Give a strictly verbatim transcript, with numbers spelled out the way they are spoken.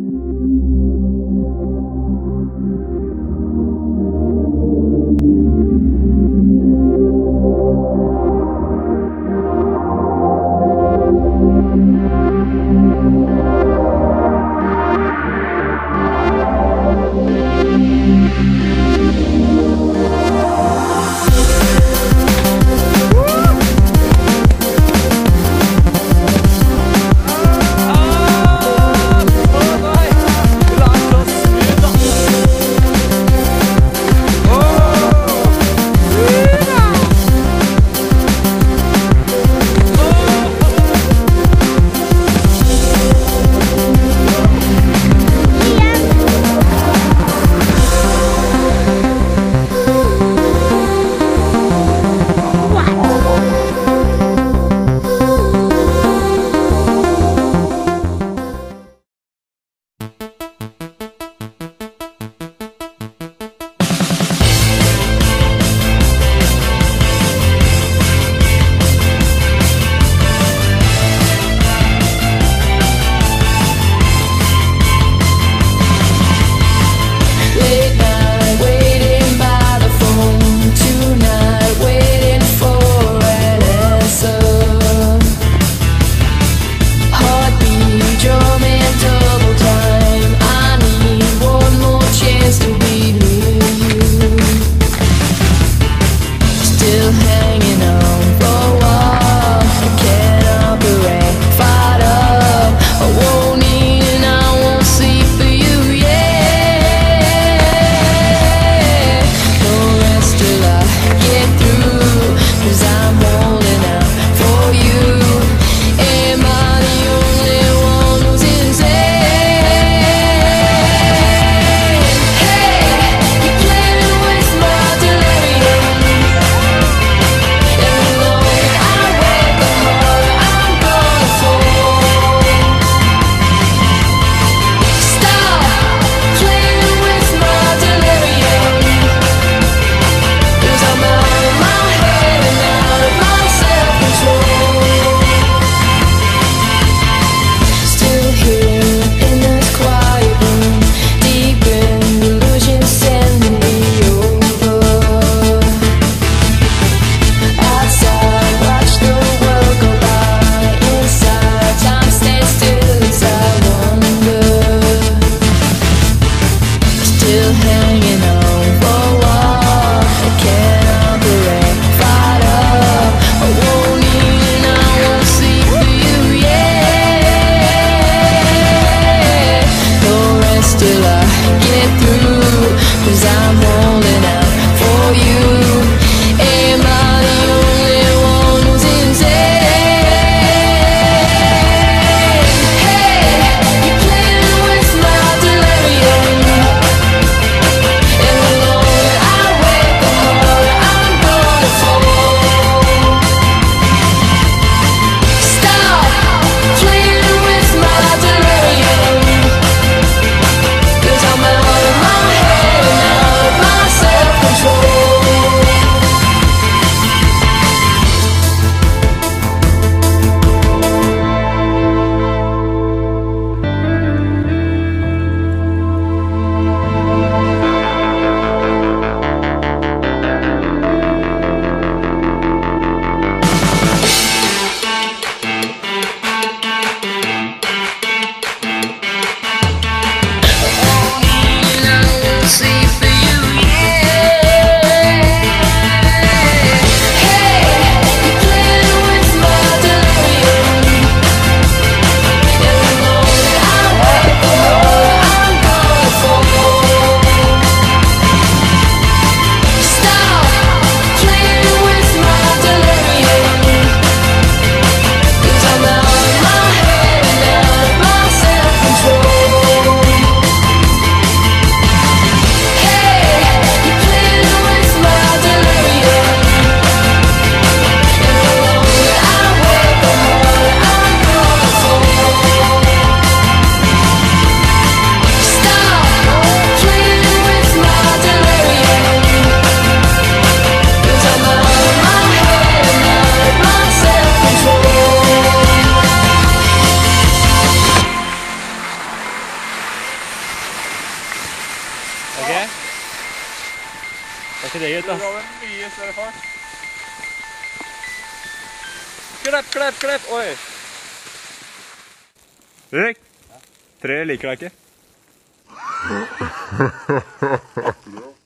All right. Ok? Det er ikke det gitt, ass. Du har en mye større fart. Klepp, klepp, klepp! Oi! Erik! Tre liker deg ikke.